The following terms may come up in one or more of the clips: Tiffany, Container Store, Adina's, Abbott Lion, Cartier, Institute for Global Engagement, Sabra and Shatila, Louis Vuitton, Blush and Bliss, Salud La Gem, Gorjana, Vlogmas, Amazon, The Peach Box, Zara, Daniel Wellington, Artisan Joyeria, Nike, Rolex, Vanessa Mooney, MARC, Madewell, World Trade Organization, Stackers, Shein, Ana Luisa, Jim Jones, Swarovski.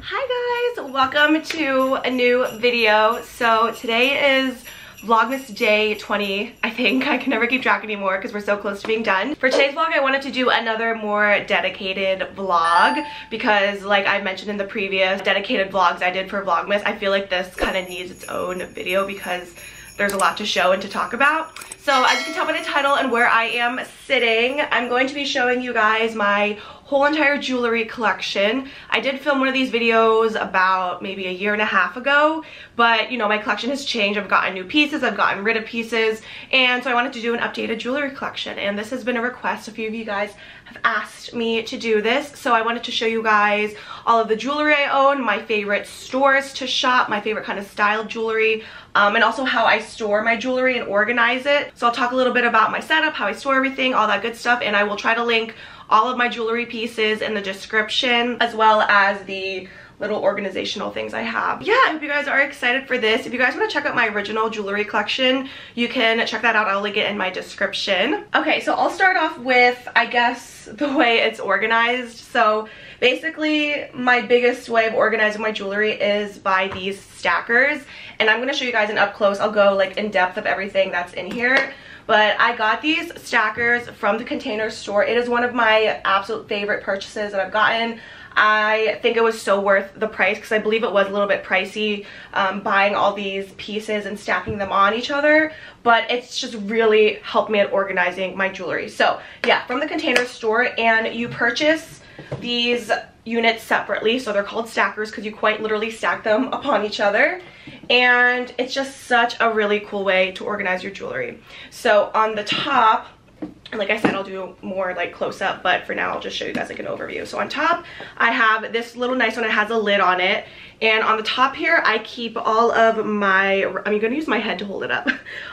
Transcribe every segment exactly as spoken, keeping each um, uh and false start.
Hi guys, welcome to a new video. So today is Vlogmas day twenty, I think. I can never keep track anymore because we're so close to being done. For today's vlog, I wanted to do another more dedicated vlog because, like I mentioned in the previous dedicated vlogs I did for Vlogmas, I feel like this kind of needs its own video because there's a lot to show and to talk about. So as you can tell by the title and where I am sitting, I'm going to be showing you guys my whole entire jewelry collection. I did film one of these videos about maybe a year and a half ago, but you know, my collection has changed. I've gotten new pieces, I've gotten rid of pieces, and so I wanted to do an updated jewelry collection, and this has been a request. A few of you guys have asked me to do this, so I wanted to show you guys all of the jewelry I own, my favorite stores to shop, my favorite kind of style jewelry, um, and also how I store my jewelry and organize it. So I'll talk a little bit about my setup, how I store everything, all that good stuff, and I will try to link all of my jewelry pieces in the description, as well as the little organizational things I have. Yeah, I hope you guys are excited for this. If you guys want to check out my original jewelry collection, you can check that out. I'll link it in my description. Okay, so I'll start off with, I guess, the way it's organized. So basically, my biggest way of organizing my jewelry is by these stackers, and I'm going to show you guys an up close. I'll go like in depth of everything that's in here. But I got these stackers from the Container Store. It is one of my absolute favorite purchases that I've gotten. I think it was so worth the price because I believe it was a little bit pricey um, buying all these pieces and stacking them on each other, but it's just really helped me at organizing my jewelry. So yeah, from the Container Store, and you purchase these units separately, so they're called stackers because you quite literally stack them upon each other, and it's just such a really cool way to organize your jewelry. So on the top, and like I said, I'll do more like close up, but for now I'll just show you guys like an overview. So on top, I have this little nice one. It has a lid on it, and on the top here I keep all of my, I'm gonna use my head to hold it up.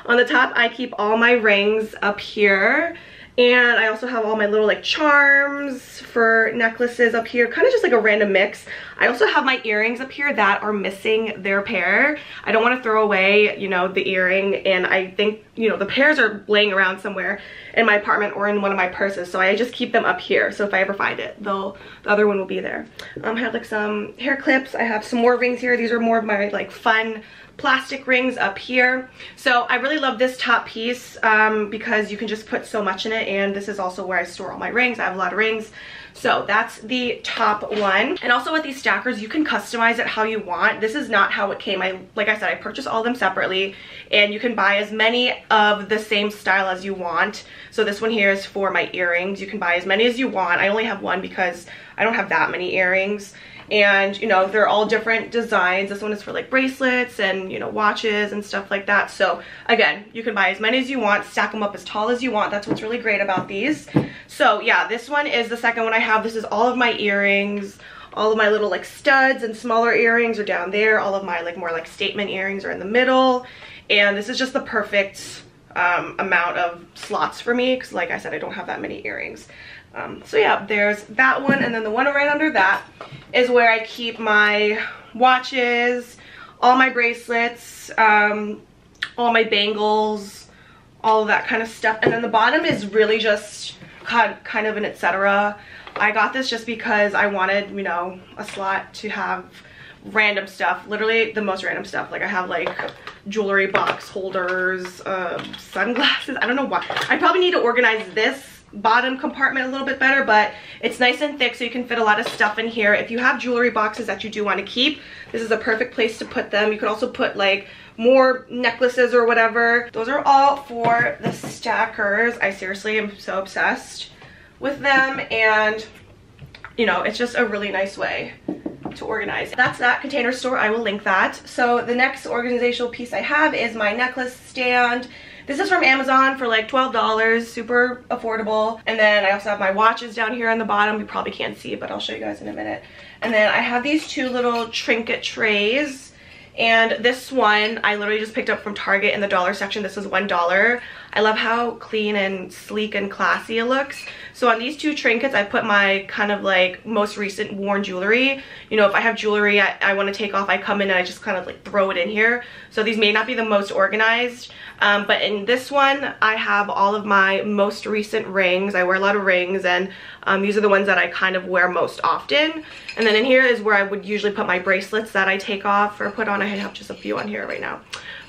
On the top I keep all my rings up here. And I also have all my little like charms for necklaces up here, kind of just like a random mix. I also have my earrings up here that are missing their pair. I don't want to throw away, you know, the earring, and I think, you know, the pairs are laying around somewhere in my apartment or in one of my purses, so I just keep them up here. So if I ever find it, they'll, the other one will be there. Um, I have like some hair clips. I have some more rings here. These are more of my like fun plastic rings up here. So I really love this top piece um, because you can just put so much in it, and this is also where I store all my rings. I have a lot of rings. So that's the top one. And also with these stackers, you can customize it how you want. This is not how it came. I, like I said, I purchased all of them separately, and you can buy as many of the same style as you want. So this one here is for my earrings. You can buy as many as you want. I only have one because I don't have that many earrings. And you know, they're all different designs. This one is for like bracelets and, you know, watches and stuff like that. So again, you can buy as many as you want, stack them up as tall as you want. That's what's really great about these. So yeah, this one is the second one I have. This is all of my earrings. All of my little like studs and smaller earrings are down there. All of my like more like statement earrings are in the middle, and this is just the perfect um amount of slots for me because, like I said, I don't have that many earrings. Um, so yeah, there's that one, and then the one right under that is where I keep my watches, all my bracelets, um, all my bangles, all of that kind of stuff. And then the bottom is really just kind of an et cetera. I got this just because I wanted, you know, a slot to have random stuff, literally the most random stuff. Like I have like jewelry box holders, uh, sunglasses. I don't know why. I probably need to organize this bottom compartment a little bit better, but it's nice and thick so you can fit a lot of stuff in here. If you have jewelry boxes that you do want to keep, this is a perfect place to put them. You could also put like more necklaces or whatever. Those are all for the stackers. I seriously am so obsessed with them, and you know, it's just a really nice way to organize. That's that Container Store. I will link that. So the next organizational piece I have is my necklace stand. This is from Amazon for like twelve dollars, super affordable. And then I also have my watches down here on the bottom. You probably can't see it, but I'll show you guys in a minute. And then I have these two little trinket trays. And this one I literally just picked up from Target in the dollar section. This is one dollar. I love how clean and sleek and classy it looks. So on these two trinkets, I put my kind of like most recent worn jewelry. You know, if I have jewelry I, I want to take off, I come in and I just kind of like throw it in here. So these may not be the most organized, um, but in this one, I have all of my most recent rings. I wear a lot of rings, and um, these are the ones that I kind of wear most often. And then in here is where I would usually put my bracelets that I take off or put on. I have just a few on here right now.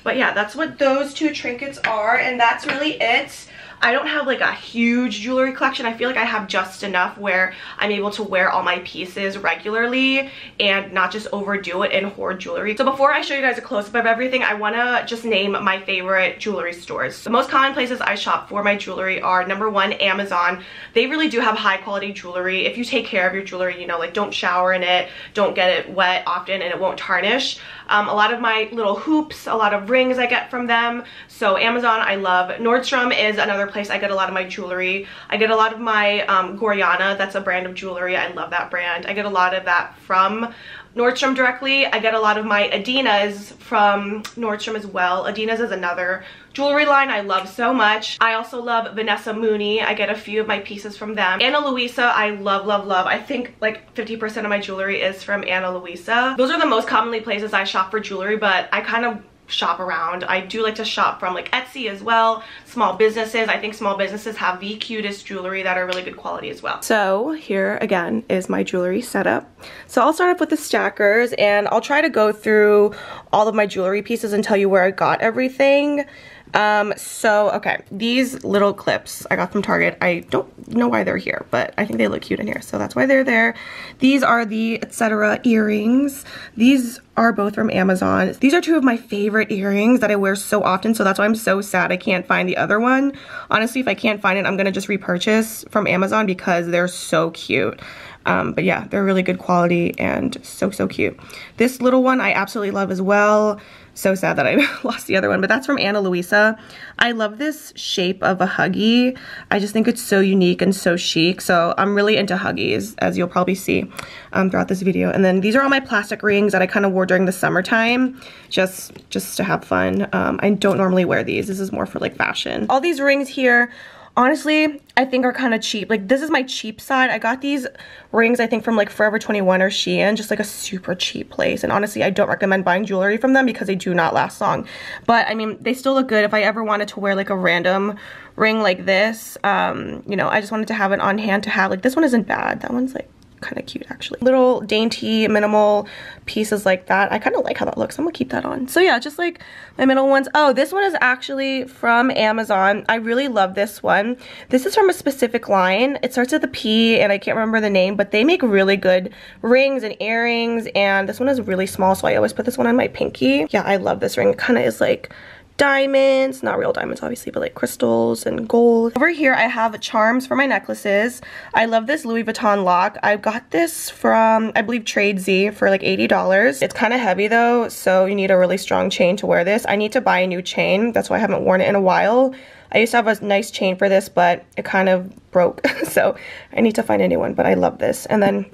But yeah, that's what those two trinkets are, and that's really it. I don't have like a huge jewelry collection. I feel like I have just enough where I'm able to wear all my pieces regularly and not just overdo it and hoard jewelry. So before I show you guys a close-up of everything, I want to just name my favorite jewelry stores. The most common places I shop for my jewelry are, number one, Amazon. They really do have high-quality jewelry. If you take care of your jewelry, you know, like don't shower in it, don't get it wet often, and it won't tarnish. Um, a lot of my little hoops, a lot of rings I get from them. So Amazon, I love. Nordstrom is another place I get a lot of my jewelry. I get a lot of my um, Gorjana. That's a brand of jewelry. I love that brand. I get a lot of that from Nordstrom directly. I get a lot of my Adinas from Nordstrom as well. Adinas is another jewelry line I love so much. I also love Vanessa Mooney. I get a few of my pieces from them. Ana Luisa, I love, love, love. I think like fifty percent of my jewelry is from Ana Luisa. Those are the most commonly places I shop for jewelry, but I kind of shop around. I do like to shop from like Etsy as well, small businesses. I think small businesses have the cutest jewelry that are really good quality as well. So here again is my jewelry setup. So I'll start off with the stackers, and I'll try to go through all of my jewelry pieces and tell you where I got everything. Um, so, okay, these little clips I got from Target. I don't know why they're here, but I think they look cute in here, so that's why they're there. These are the Etc. earrings. These are both from Amazon. These are two of my favorite earrings that I wear so often, so that's why I'm so sad I can't find the other one. Honestly, if I can't find it, I'm gonna just repurchase from Amazon because they're so cute. Um, but yeah, they're really good quality and so, so cute. This little one I absolutely love as well. So sad that I lost the other one, but that's from Ana Luisa. I love this shape of a huggy. I just think it's so unique and so chic, so I'm really into huggies, as you'll probably see um, throughout this video. And then these are all my plastic rings that I kind of wore during the summertime, just, just to have fun. Um, I don't normally wear these. This is more for like fashion. All these rings here, honestly, I think are kind of cheap. Like, this is my cheap side. I got these rings, I think, from like Forever twenty-one or Shein, just like a super cheap place. And honestly, I don't recommend buying jewelry from them because they do not last long. But I mean, they still look good. If I ever wanted to wear like a random ring like this, um, you know, I just wanted to have it on hand to have. Like, this one isn't bad. That one's like kind of cute, actually. Little dainty, minimal pieces like that. I kind of like how that looks. I'm gonna keep that on. So yeah, just like my middle ones. Oh, this one is actually from Amazon. I really love this one. This is from a specific line. It starts with a P and I can't remember the name, but they make really good rings and earrings, and this one is really small, so I always put this one on my pinky. Yeah, I love this ring. It kind of is like diamonds, not real diamonds obviously, but like crystals and gold. Over here I have charms for my necklaces. I love this Louis Vuitton lock. I got this from, I believe, Trade Z for like eighty dollars. It's kind of heavy though, so you need a really strong chain to wear this. I need to buy a new chain. That's why I haven't worn it in a while. I used to have a nice chain for this, but it kind of broke, so I need to find a new one, but I love this. And then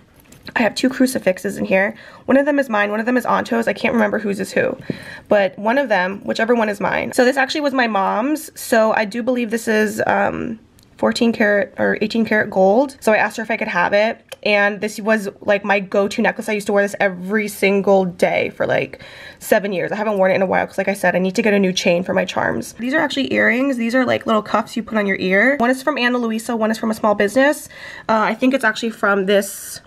I have two crucifixes in here. One of them is mine, one of them is Anto's. I can't remember whose is who, but one of them, whichever one is mine. So this actually was my mom's, so I do believe this is um, fourteen karat or eighteen karat gold. So I asked her if I could have it, and this was like my go-to necklace. I used to wear this every single day for like seven years. I haven't worn it in a while because, like I said, I need to get a new chain for my charms. These are actually earrings. These are like little cuffs you put on your ear. One is from Ana Luisa, one is from a small business. Uh, I think it's actually from this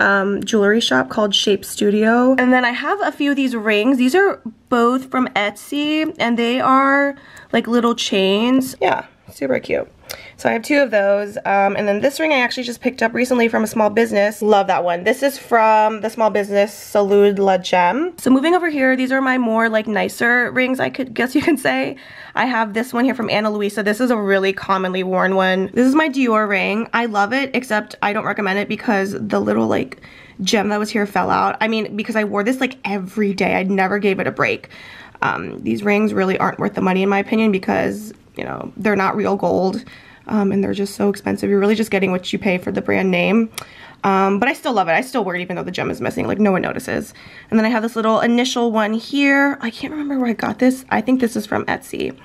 Um, jewelry shop called Shape Studio. And then I have a few of these rings. These are both from Etsy, and they are like little chains. Yeah, super cute. So I have two of those. Um, and then this ring I actually just picked up recently from a small business. Love that one. This is from the small business Salud La Gem. So moving over here, these are my more like nicer rings, I could guess you can say. I have this one here from Ana Luisa. This is a really commonly worn one. This is my Dior ring. I love it, except I don't recommend it because the little like gem that was here fell out. I mean, because I wore this like every day. I never gave it a break. Um, these rings really aren't worth the money in my opinion because, you know, they're not real gold. Um, and they're just so expensive. You're really just getting what you pay for the brand name. Um, but I still love it. I still wear it even though the gem is missing. Like, no one notices. And then I have this little initial one here. I can't remember where I got this. I think this is from Etsy.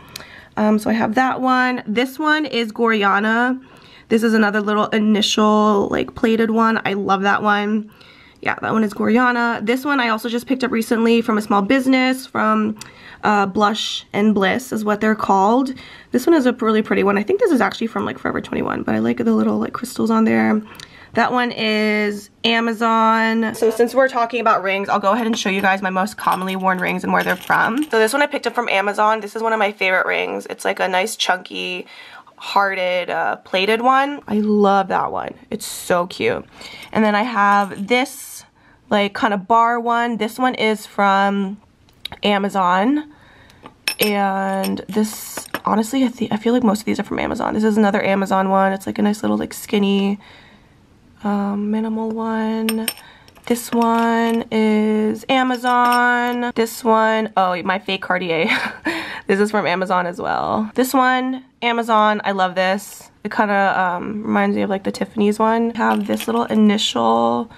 Um, so I have that one. This one is Gorjana. This is another little initial like plated one. I love that one. Yeah, that one is Gorjana. This one I also just picked up recently from a small business from uh, Blush and Bliss is what they're called. This one is a really pretty one. I think this is actually from like Forever twenty-one, but I like the little like crystals on there. That one is Amazon. So since we're talking about rings, I'll go ahead and show you guys my most commonly worn rings and where they're from. So this one I picked up from Amazon. This is one of my favorite rings. It's like a nice chunky hearted uh, plated one. I love that one. It's so cute. And then I have this like kind of bar one. This one is from Amazon. And this, honestly, I, th I feel like most of these are from Amazon. This is another Amazon one. It's like a nice little like skinny um, minimal one. This one is Amazon. This one, oh, my fake Cartier. This is from Amazon as well. This one, Amazon, I love this. It kind of um, reminds me of like the Tiffany's one. I have this little initial,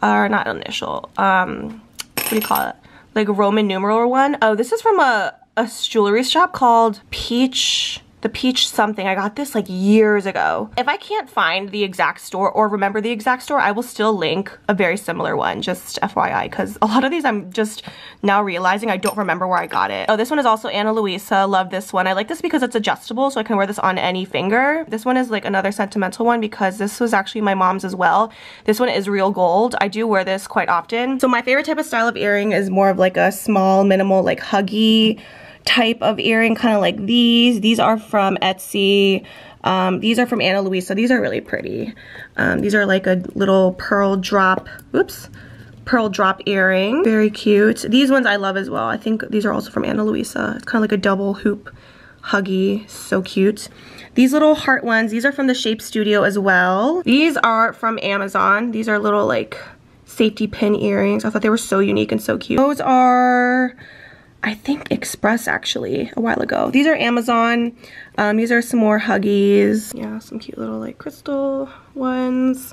or uh, not initial, um, what do you call it? Like a Roman numeral one. Oh, this is from a, a jewelry shop called Peach, the Peach something. I got this like years ago. If I can't find the exact store or remember the exact store, I will still link a very similar one, just F Y I, because a lot of these I'm just now realizing I don't remember where I got it. Oh, this one is also Ana Luisa. Love this one. I like this because it's adjustable, so I can wear this on any finger. This one is like another sentimental one because this was actually my mom's as well. This one is real gold. I do wear this quite often. So my favorite type of style of earring is more of like a small, minimal, like huggy type of earring, kind of like these. These are from Etsy. Um, these are from Ana Luisa. These are really pretty. Um, these are like a little pearl drop, oops, pearl drop earring. Very cute. These ones I love as well. I think these are also from Ana Luisa. It's kind of like a double hoop huggy. So cute. These little heart ones, these are from the Shape Studio as well. These are from Amazon. These are little like safety pin earrings. I thought they were so unique and so cute. Those are, I think, Express actually a while ago. These are Amazon. Um, these are some more huggies. Yeah, some cute little like crystal ones.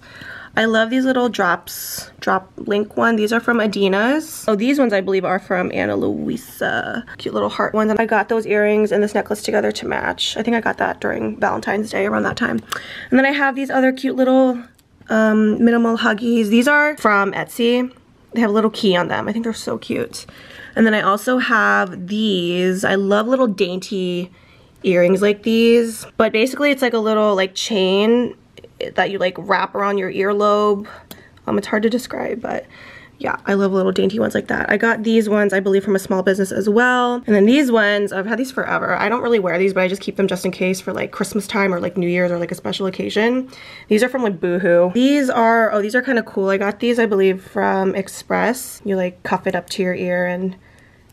I love these little drops, drop link one. These are from Adina's. Oh, these ones I believe are from Ana Luisa. Cute little heart ones. And I got those earrings and this necklace together to match. I think I got that during Valentine's Day around that time. And then I have these other cute little um, minimal huggies. These are from Etsy. They have a little key on them. I think they're so cute. And then I also have these. I love little dainty earrings like these. But basically it's like a little like chain that you like wrap around your earlobe. Um, it's hard to describe, but yeah, I love little dainty ones like that. I got these ones, I believe, from a small business as well. And then these ones, I've had these forever. I don't really wear these, but I just keep them just in case for like Christmas time or like New Year's or like a special occasion. These are from like Boohoo. These are, oh, these are kind of cool. I got these, I believe, from Express. You like cuff it up to your ear and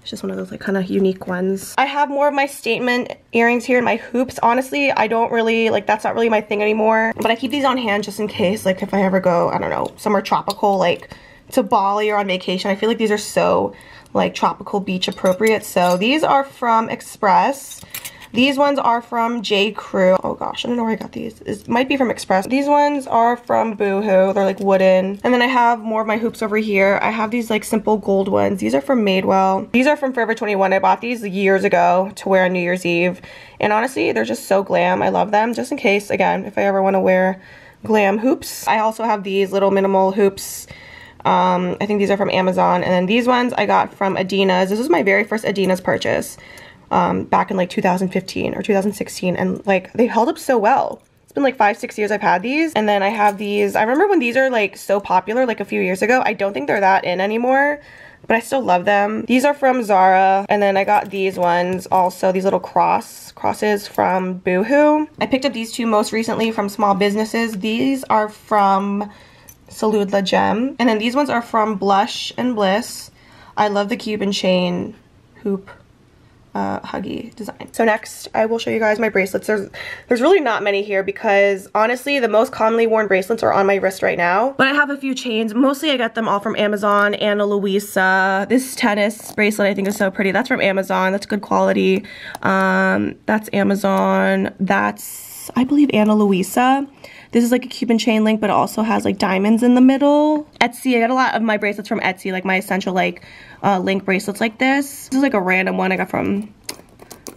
it's just one of those like kind of unique ones. I have more of my statement earrings here and my hoops. Honestly, I don't really, like that's not really my thing anymore. But I keep these on hand just in case, like if I ever go, I don't know, somewhere tropical, like to Bali or on vacation. I feel like these are so like tropical beach appropriate. So these are from Express. These ones are from J.Crew. Oh gosh, I don't know where I got these. It might be from Express. These ones are from Boohoo. They're like wooden. And then I have more of my hoops over here. I have these like simple gold ones. These are from Madewell. These are from Forever twenty-one. I bought these years ago to wear on New Year's Eve. And honestly, they're just so glam. I love them just in case, again, if I ever want to wear glam hoops. I also have these little minimal hoops. Um, I think these are from Amazon. And then these ones I got from Adina's. This was my very first Adina's purchase um, back in like two thousand fifteen or two thousand sixteen. And like they held up so well. It's been like five, six years I've had these. And then I have these. I remember when these are like so popular like a few years ago. I don't think they're that in anymore, but I still love them. These are from Zara. And then I got these ones also, these little cross crosses from Boohoo. I picked up these two most recently from small businesses. These are from Salud La Gem. And then these ones are from Blush and Bliss. I love the Cuban chain hoop uh, huggy design. So next I will show you guys my bracelets. There's, there's really not many here because honestly the most commonly worn bracelets are on my wrist right now. But I have a few chains. Mostly I got them all from Amazon, Ana Luisa. This tennis bracelet I think is so pretty. That's from Amazon. That's good quality. Um, that's Amazon. That's, I believe, Ana Luisa. This is like a Cuban chain link, but it also has like diamonds in the middle. Etsy, I got a lot of my bracelets from Etsy, like my essential like uh, link bracelets like this. This is like a random one I got from,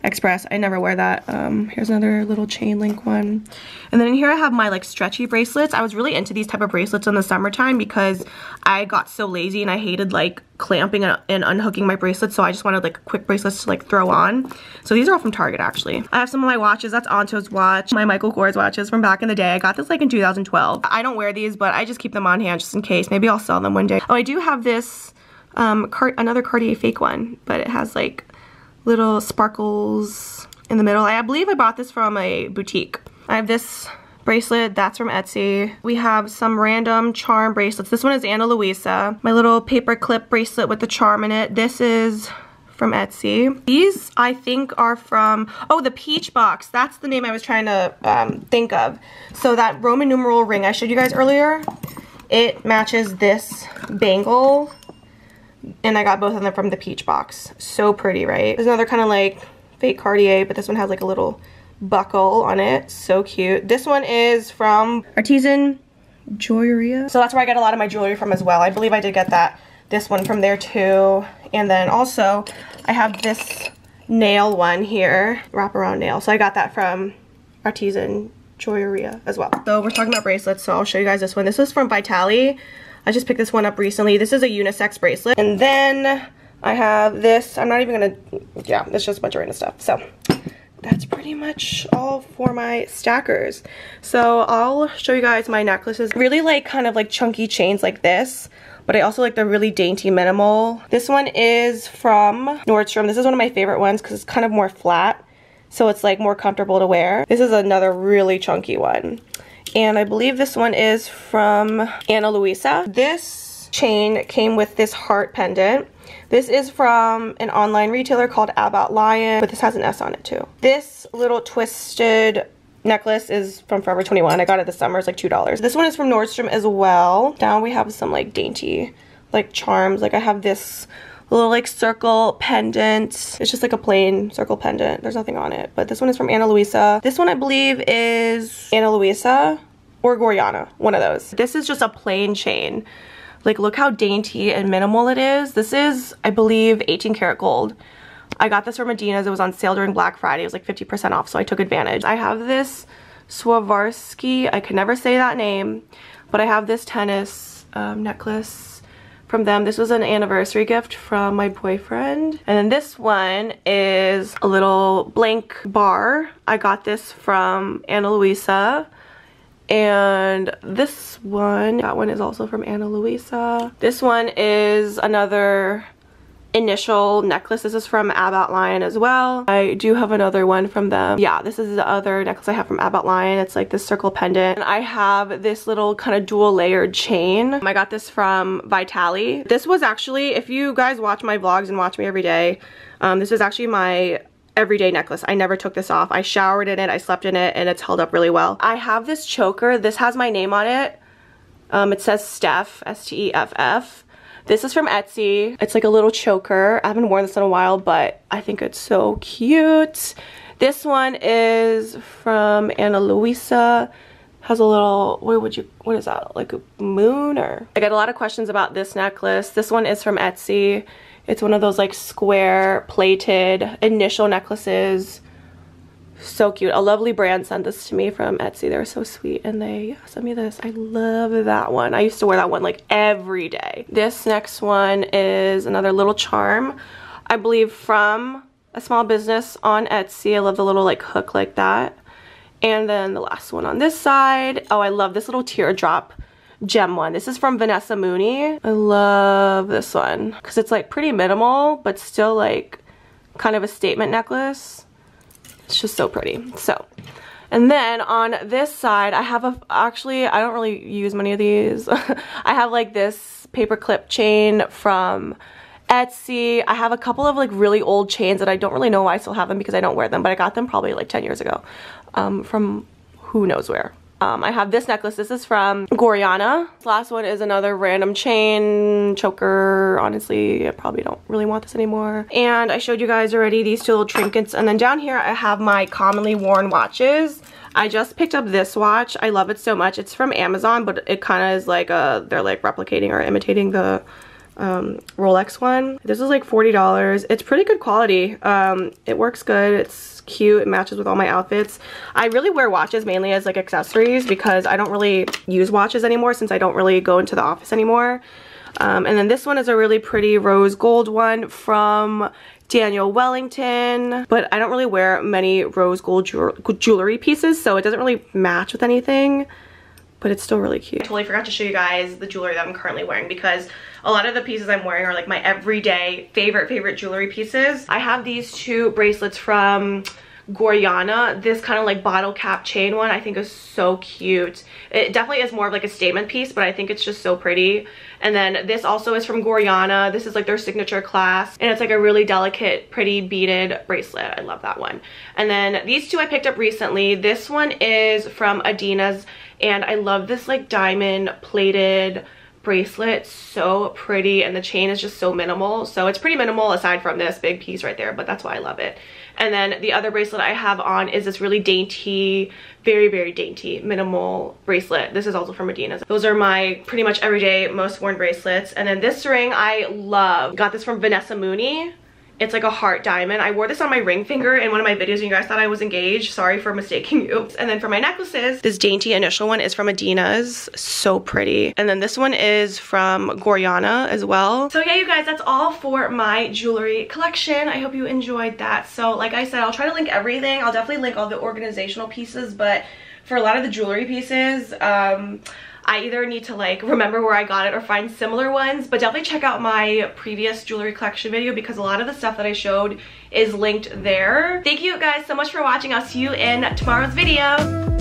Express. I never wear that. Um, here's another little chain link one. And then in here I have my like stretchy bracelets. I was really into these type of bracelets in the summertime because I got so lazy and I hated like clamping and, and unhooking my bracelets, so I just wanted like quick bracelets to like throw on. So these are all from Target actually. I have some of my watches. That's Anto's watch. My Michael Kors watches from back in the day. I got this like in two thousand twelve. I don't wear these, but I just keep them on hand just in case. Maybe I'll sell them one day. Oh, I do have this um, Cart another Cartier fake one, but it has like little sparkles in the middle. I believe I bought this from a boutique. I have this bracelet. That's from Etsy. We have some random charm bracelets. This one is Ana Luisa. My little paper clip bracelet with the charm in it. This is from Etsy. These I think are from, oh, the Peach Box. That's the name I was trying to um, think of. So that Roman numeral ring I showed you guys earlier, it matches this bangle. And I got both of them from the Peach Box. So pretty, right? There's another kind of like fake Cartier, but this one has like a little buckle on it. So cute. This one is from Artisan Joyeria. So that's where I get a lot of my jewelry from as well. I believe I did get that, this one from there too. And then also I have this nail one here, wraparound nail. So I got that from Artisan Joyeria as well. So we're talking about bracelets, so I'll show you guys this one. This is from Vitali. I just picked this one up recently. This is a unisex bracelet. And then I have this. I'm not even going to, yeah, it's just a bunch of random stuff. So that's pretty much all for my stackers. So I'll show you guys my necklaces. Really like kind of like chunky chains like this, but I also like the really dainty minimal. This one is from Nordstrom. This is one of my favorite ones because it's kind of more flat, so it's like more comfortable to wear. This is another really chunky one. And I believe this one is from Ana Luisa. This chain came with this heart pendant. This is from an online retailer called Abbott Lion, but this has an S on it too. This little twisted necklace is from Forever twenty-one. I got it this summer. It's like two dollars. This one is from Nordstrom as well. Down we have some like dainty like charms. Like I have this little like circle pendant. It's just like a plain circle pendant. There's nothing on it. But this one is from Ana Luisa. This one I believe is Ana Luisa or Gorjana. One of those. This is just a plain chain. Like look how dainty and minimal it is. This is I believe eighteen karat gold. I got this from Adina's. It was on sale during Black Friday. It was like fifty percent off, so I took advantage. I have this Swarovski. I can never say that name. But I have this tennis um, necklace from them. This was an anniversary gift from my boyfriend. And then this one is a little blank bar. I got this from Ana Luisa. And this one, that one is also from Ana Luisa. This one is another initial necklace. This is from Abbott Lion as well. I do have another one from them. Yeah, this is the other necklace I have from Abbott Lion. It's like this circle pendant. And I have this little kind of dual layered chain. I got this from Vitali. This was actually, if you guys watch my vlogs and watch me every day, um, this is actually my everyday necklace. I never took this off. I showered in it, I slept in it, and it's held up really well. I have this choker. This has my name on it. Um, it says Steph, S T E F F. This is from Etsy. It's like a little choker. I haven't worn this in a while, but I think it's so cute. This one is from Ana Luisa. Has a little, what would you, what is that? Like a moon or? I got a lot of questions about this necklace. This one is from Etsy. It's one of those like square plated initial necklaces. So cute. A lovely brand sent this to me from Etsy. They were so sweet and they sent me this. I love that one. I used to wear that one like every day. This next one is another little charm, I believe from a small business on Etsy. I love the little like hook like that. And then the last one on this side. Oh, I love this little teardrop gem one. This is from Vanessa Mooney. I love this one because it's like pretty minimal but still like kind of a statement necklace. It's just so pretty. So, and then on this side, I have a, actually, I don't really use many of these. I have like this paperclip chain from Etsy. I have a couple of like really old chains that I don't really know why I still have them because I don't wear them, but I got them probably like ten years ago um, from who knows where. Um, I have this necklace. This is from Gorjana. This last one is another random chain choker. Honestly, I probably don't really want this anymore. And I showed you guys already these two little trinkets. And then down here I have my commonly worn watches. I just picked up this watch. I love it so much. It's from Amazon, but it kind of is like a, they're like replicating or imitating the um, Rolex one. This is like forty dollars. It's pretty good quality. Um, it works good. It's cute. It matches with all my outfits. I really wear watches mainly as like accessories because I don't really use watches anymore since I don't really go into the office anymore. Um, and then this one is a really pretty rose gold one from Daniel Wellington, but I don't really wear many rose gold jewelry pieces, so it doesn't really match with anything, but it's still really cute. I totally forgot to show you guys the jewelry that I'm currently wearing because a lot of the pieces I'm wearing are like my everyday favorite, favorite jewelry pieces. I have these two bracelets from Gorjana. This kind of like bottle cap chain one I think is so cute. It definitely is more of like a statement piece, but I think it's just so pretty. And then this also is from Gorjana. This is like their signature clasp, and it's like a really delicate, pretty beaded bracelet. I love that one. And then these two I picked up recently. This one is from Adina's, and I love this like diamond plated bracelet. So pretty, and the chain is just so minimal. So it's pretty minimal aside from this big piece right there, but that's why I love it. And then the other bracelet I have on is this really dainty, very, very dainty, minimal bracelet. This is also from Adina's. Those are my pretty much everyday most worn bracelets. And then this ring I love. Got this from Vanessa Mooney. It's like a heart diamond. I wore this on my ring finger in one of my videos and you guys thought I was engaged. Sorry for mistaking you. And then for my necklaces, this dainty initial one is from Adina's. So pretty. And then this one is from Gorjana as well. So yeah, you guys, that's all for my jewelry collection. I hope you enjoyed that. So like I said, I'll try to link everything. I'll definitely link all the organizational pieces, but for a lot of the jewelry pieces, um... I either need to like remember where I got it or find similar ones, but definitely check out my previous jewelry collection video because a lot of the stuff that I showed is linked there. Thank you guys so much for watching. I'll see you in tomorrow's video.